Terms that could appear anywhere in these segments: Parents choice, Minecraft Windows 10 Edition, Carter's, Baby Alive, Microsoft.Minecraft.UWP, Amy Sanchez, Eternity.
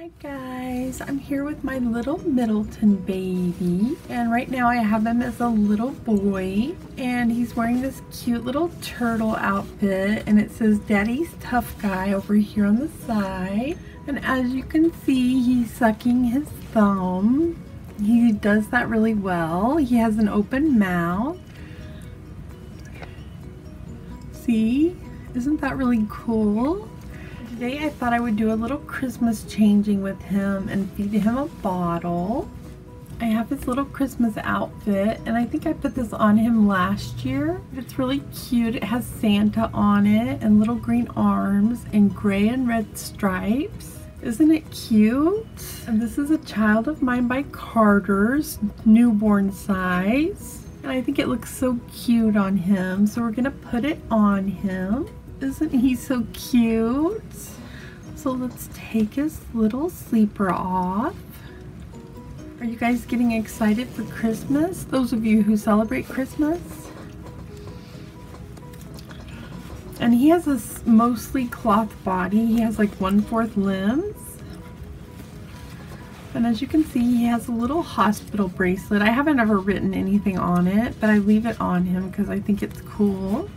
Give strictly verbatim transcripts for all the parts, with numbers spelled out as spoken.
Hi guys, I'm here with my little Middleton baby, and right now I have him as a little boy, and he's wearing this cute little turtle outfit, and it says Daddy's Tough Guy over here on the side. And as you can see, he's sucking his thumb. He does that really well. He has an open mouth. See? Isn't that really cool? Today I thought I would do a little Christmas changing with him and feed him a bottle. I have his little Christmas outfit, and I think I put this on him last year. It's really cute. It has Santa on it and little green arms and gray and red stripes. Isn't it cute? And this is a child of mine by Carter's, newborn size. And I think it looks so cute on him, so we're gonna put it on him. Isn't he so cute? So let's take his little sleeper off. Are you guys getting excited for Christmas? Those of you who celebrate Christmas? And he has a mostly cloth body. He has like one-fourth limbs. And as you can see, he has a little hospital bracelet. I haven't ever written anything on it, but I leave it on him because I think it's cool.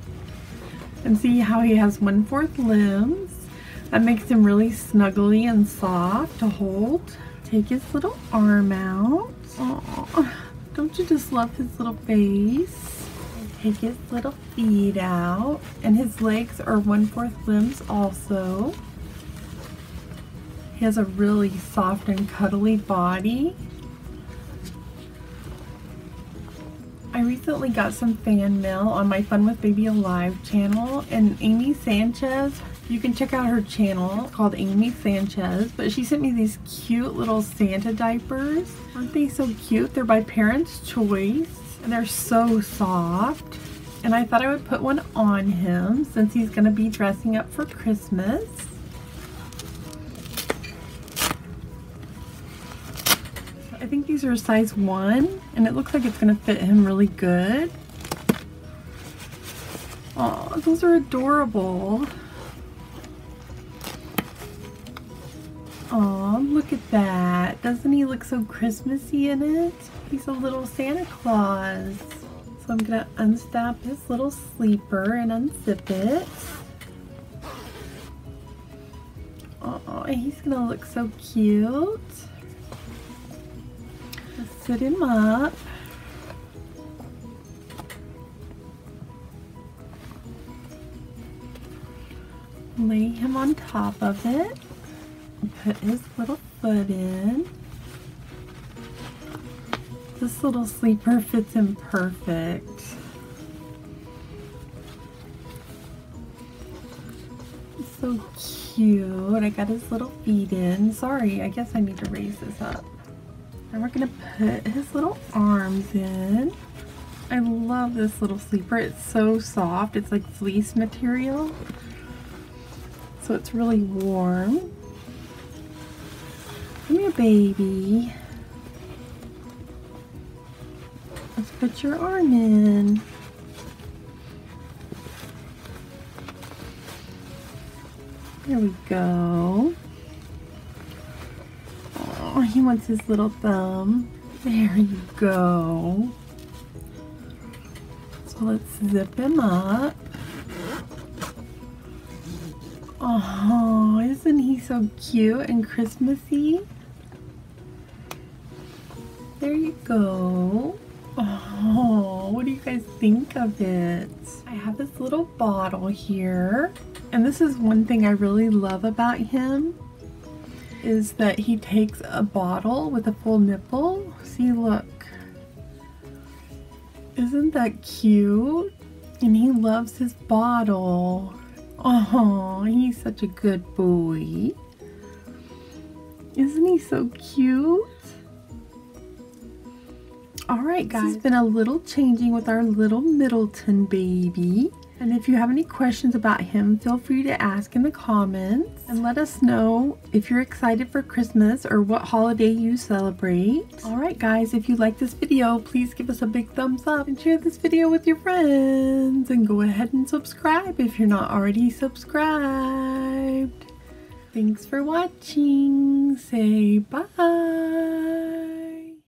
And see how he has one-fourth limbs. That makes him really snuggly and soft to hold. Take his little arm out. Aww, don't you just love his little face? Take his little feet out. And his legs are one-fourth limbs also. He has a really soft and cuddly body. I recently got some fan mail on my Fun with Baby Alive channel, and Amy Sanchez, you can check out her channel, it's called Amy Sanchez, but she sent me these cute little Santa diapers. Aren't they so cute? They're by Parents Choice, and they're so soft. And I thought I would put one on him since he's going to be dressing up for Christmas. I think these are size one, and it looks like it's going to fit him really good. Oh, those are adorable. Oh, look at that. Doesn't he look so Christmassy in it? He's a little Santa Claus. So I'm going to unstrap his little sleeper and unzip it. Oh, he's going to look so cute. Sit him up. Lay him on top of it. Put his little foot in. This little sleeper fits him perfect. It's so cute. I got his little feet in. Sorry, I guess I need to raise this up. And we're gonna put his little arms in. I love this little sleeper. It's so soft. It's like fleece material. So it's really warm. Come here, baby. Let's put your arm in. There we go. Oh, he wants his little thumb. There you go. So let's zip him up. Oh, isn't he so cute and Christmassy? There you go. Oh, what do you guys think of it? I have this little bottle here. And this is one thing I really love about him. Is that he takes a bottle with a full nipple. See, look. Isn't that cute? And he loves his bottle. Oh, he's such a good boy. Isn't he so cute? Alright guys, this has been a little changing with our little Middleton baby. And if you have any questions about him, feel free to ask in the comments. And let us know if you're excited for Christmas or what holiday you celebrate. Alright guys, if you like this video, please give us a big thumbs up and share this video with your friends. And go ahead and subscribe if you're not already subscribed. Thanks for watching. Say bye.